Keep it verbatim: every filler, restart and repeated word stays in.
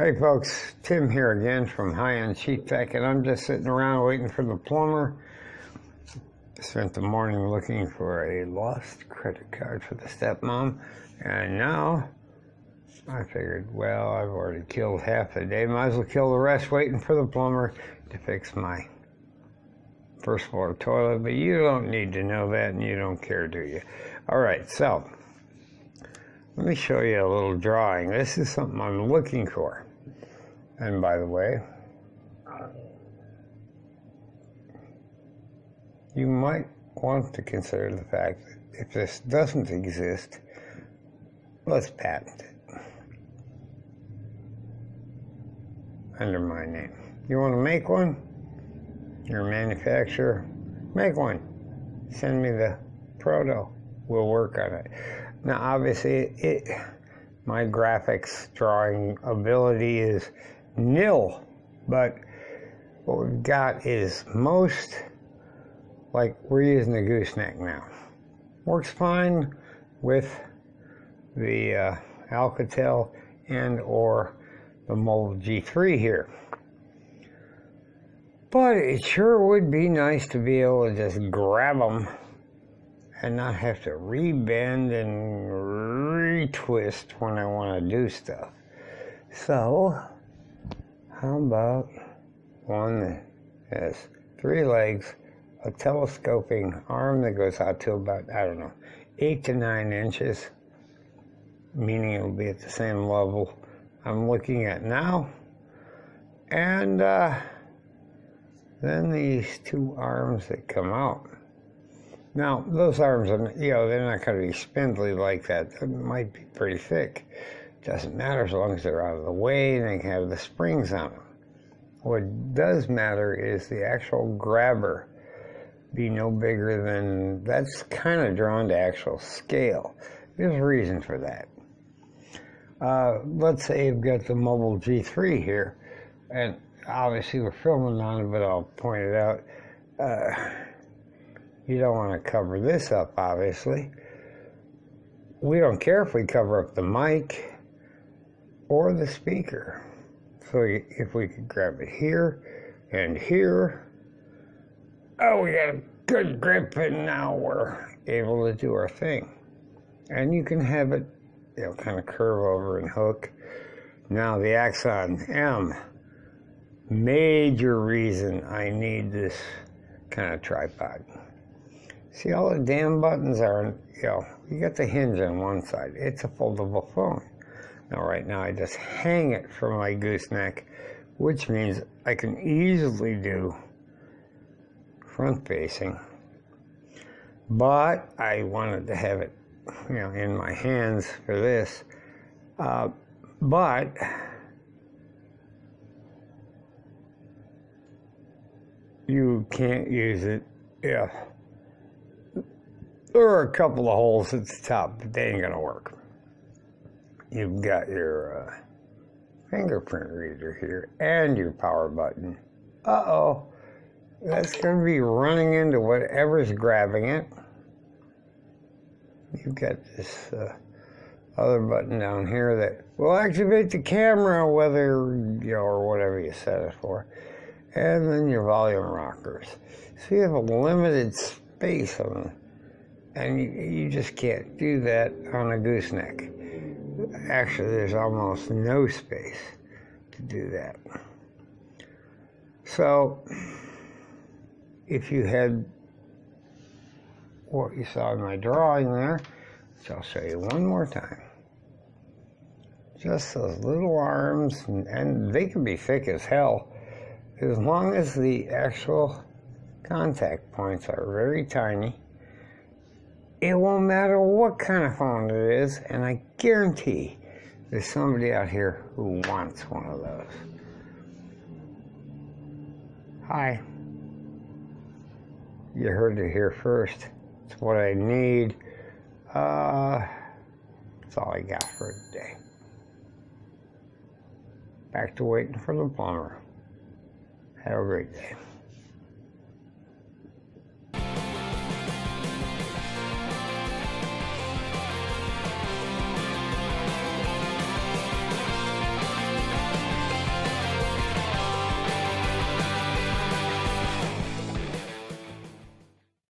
Hey folks, Tim here again from High End Cheap Tech, and I'm just sitting around waiting for the plumber. Spent the morning looking for a lost credit card for the stepmom, and now I figured, well, I've already killed half the day, might as well kill the rest waiting for the plumber to fix my first floor toilet, but you don't need to know that and you don't care, do you? Alright, so let me show you a little drawing. This is something I'm looking for. And by the way, you might want to consider the fact that if this doesn't exist, let's patent it under my name. You want to make one? You're a manufacturer? Make one. Send me the proto. We'll work on it. Now, obviously, it, my graphics drawing ability is nil, but what we've got is most, like we're using a gooseneck now. Works fine with the uh, Alcatel and or the Moto G three here. But it sure would be nice to be able to just grab them and not have to rebend and retwist when I want to do stuff. So, how about one that has three legs, a telescoping arm that goes out to about, I don't know, eight to nine inches, meaning it'll be at the same level I'm looking at now. And uh, then these two arms that come out. Now, those arms, are, you know, they're not going to be spindly like that. They might be pretty thick. Doesn't matter as long as they're out of the way and they have the springs on them. What does matter is the actual grabber be no bigger than, that's kind of drawn to actual scale. There's a reason for that. Uh, let's say you've got the Moto G three here, and obviously we're filming on it, but I'll point it out. Uh, You don't want to cover this up, obviously. We don't care if we cover up the mic or the speaker. So if we could grab it here and here, oh, we got a good grip and now we're able to do our thing. And you can have it, you know, kind of curve over and hook. Now the Axon M, major reason I need this kind of tripod. See, all the damn buttons are, you know, you got the hinge on one side. It's a foldable phone. Now, right now, I just hang it from my gooseneck, which means I can easily do front-facing. But I wanted to have it, you know, in my hands for this. Uh, but you can't use it if... there are a couple of holes at the top, but they ain't gonna work. You've got your uh, fingerprint reader here and your power button. Uh-oh, that's gonna be running into whatever's grabbing it. You've got this uh, other button down here that will activate the camera, whether, you know, or whatever you set it for. And then your volume rockers. So you have a limited space on them. And you, you just can't do that on a gooseneck. Actually, there's almost no space to do that. So, if you had what you saw in my drawing there, which I'll show you one more time, just those little arms, and, and they can be thick as hell, as long as the actual contact points are very tiny. It won't matter what kind of phone it is, and I guarantee there's somebody out here who wants one of those. Hi. You heard it here first. It's what I need. Uh, that's all I got for today. Back to waiting for the plumber. Have a great day.